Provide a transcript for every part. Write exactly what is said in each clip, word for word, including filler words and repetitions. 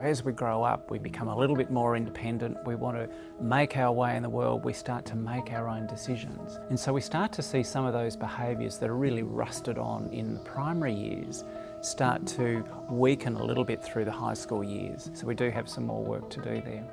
As we grow up, we become a little bit more independent. We want to make our way in the world. We start to make our own decisions. And so we start to see some of those behaviours that are really rusted on in the primary years start to weaken a little bit through the high school years. So we do have some more work to do there.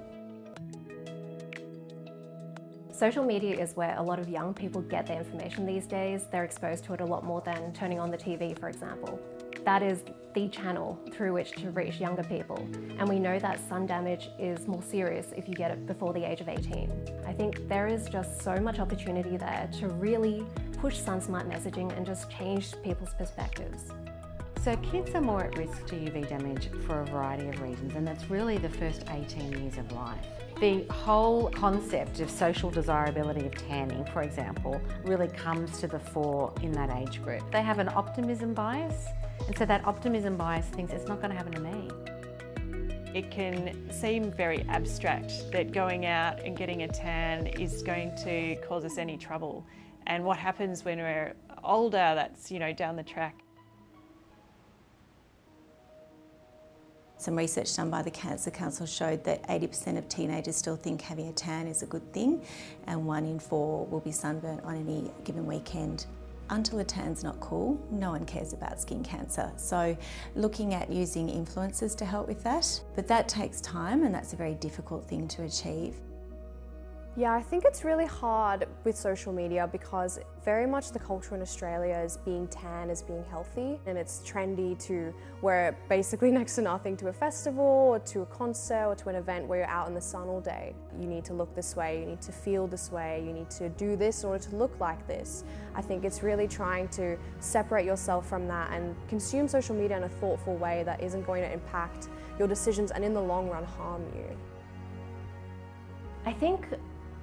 Social media is where a lot of young people get their information these days. They're exposed to it a lot more than turning on the T V, for example. That is the channel through which to reach younger people. And we know that sun damage is more serious if you get it before the age of eighteen. I think there is just so much opportunity there to really push SunSmart messaging and just change people's perspectives. So kids are more at risk to U V damage for a variety of reasons, and that's really the first eighteen years of life. The whole concept of social desirability of tanning, for example, really comes to the fore in that age group. They have an optimism bias, and so that optimism bias thinks it's not going to happen to me. It can seem very abstract that going out and getting a tan is going to cause us any trouble. And what happens when we're older, that's, you know, down the track. Some research done by the Cancer Council showed that eighty percent of teenagers still think having a tan is a good thing, and one in four will be sunburnt on any given weekend. Until a tan's not cool, no one cares about skin cancer. So looking at using influencers to help with that, but that takes time, and that's a very difficult thing to achieve. Yeah, I think it's really hard with social media because very much the culture in Australia is being tan as being healthy, and it's trendy to wear basically next to nothing to a festival or to a concert or to an event where you're out in the sun all day. You need to look this way, you need to feel this way, you need to do this in order to look like this. I think it's really trying to separate yourself from that and consume social media in a thoughtful way that isn't going to impact your decisions and in the long run harm you. I think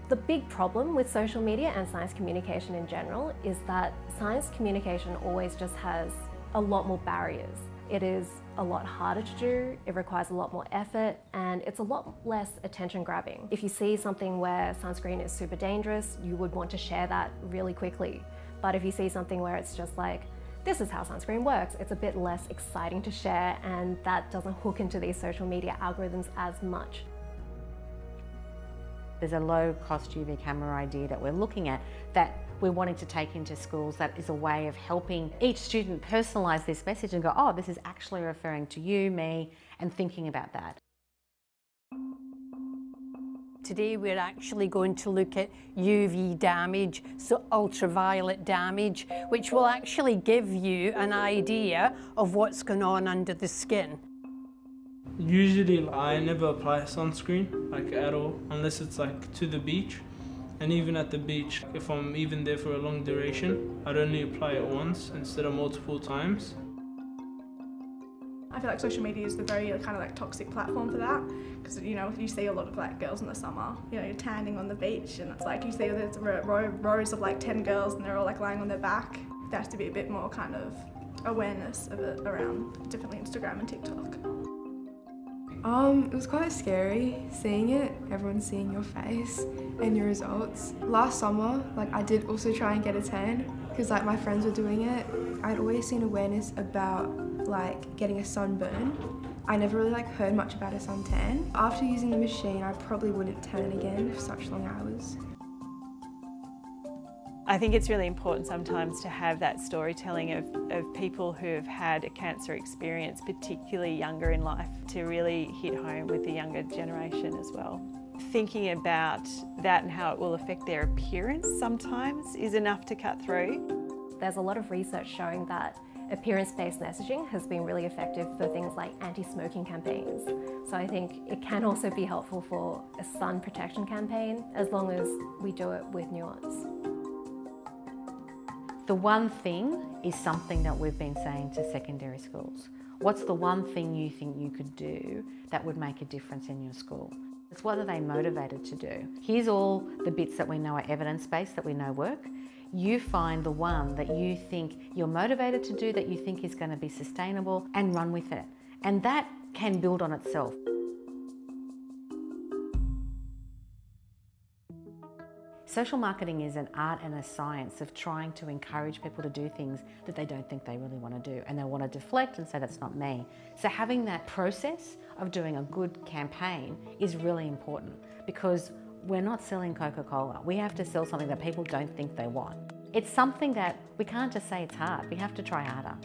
the big problem with social media and science communication in general is that science communication always just has a lot more barriers. It is a lot harder to do, it requires a lot more effort, and it's a lot less attention grabbing. If you see something where sunscreen is super dangerous, you would want to share that really quickly. But if you see something where it's just like, this is how sunscreen works, it's a bit less exciting to share, and that doesn't hook into these social media algorithms as much. There's a low-cost U V camera idea that we're looking at that we're wanting to take into schools that is a way of helping each student personalise this message and go, oh, this is actually referring to you, me, and thinking about that. Today we're actually going to look at U V damage, so ultraviolet damage, which will actually give you an idea of what's going on under the skin. Usually like, I never apply sunscreen, like at all, unless it's like to the beach. And even at the beach, if I'm even there for a long duration, I'd only apply it once instead of multiple times. I feel like social media is the very kind of like toxic platform for that, because you know, you see a lot of like girls in the summer, you know, you're tanning on the beach, and it's like you see there's rows of like ten girls and they're all like lying on their back. There has to be a bit more kind of awareness of it around, definitely Instagram and TikTok. Um, it was quite scary seeing it, everyone seeing your face and your results. Last summer, like I did also try and get a tan because like my friends were doing it. I'd always seen awareness about like getting a sunburn. I never really like heard much about a suntan. After using the machine, I probably wouldn't tan again for such long hours. I think it's really important sometimes to have that storytelling of, of people who have had a cancer experience, particularly younger in life, to really hit home with the younger generation as well. Thinking about that and how it will affect their appearance sometimes is enough to cut through. There's a lot of research showing that appearance-based messaging has been really effective for things like anti-smoking campaigns. So I think it can also be helpful for a sun protection campaign, as long as we do it with nuance. The one thing is something that we've been saying to secondary schools. What's the one thing you think you could do that would make a difference in your school? It's what are they motivated to do? Here's all the bits that we know are evidence-based, that we know work. You find the one that you think you're motivated to do, that you think is going to be sustainable, and run with it. And that can build on itself. Social marketing is an art and a science of trying to encourage people to do things that they don't think they really want to do, and they want to deflect and say that's not me. So having that process of doing a good campaign is really important, because we're not selling Coca-Cola. We have to sell something that people don't think they want. It's something that we can't just say it's hard. We have to try harder.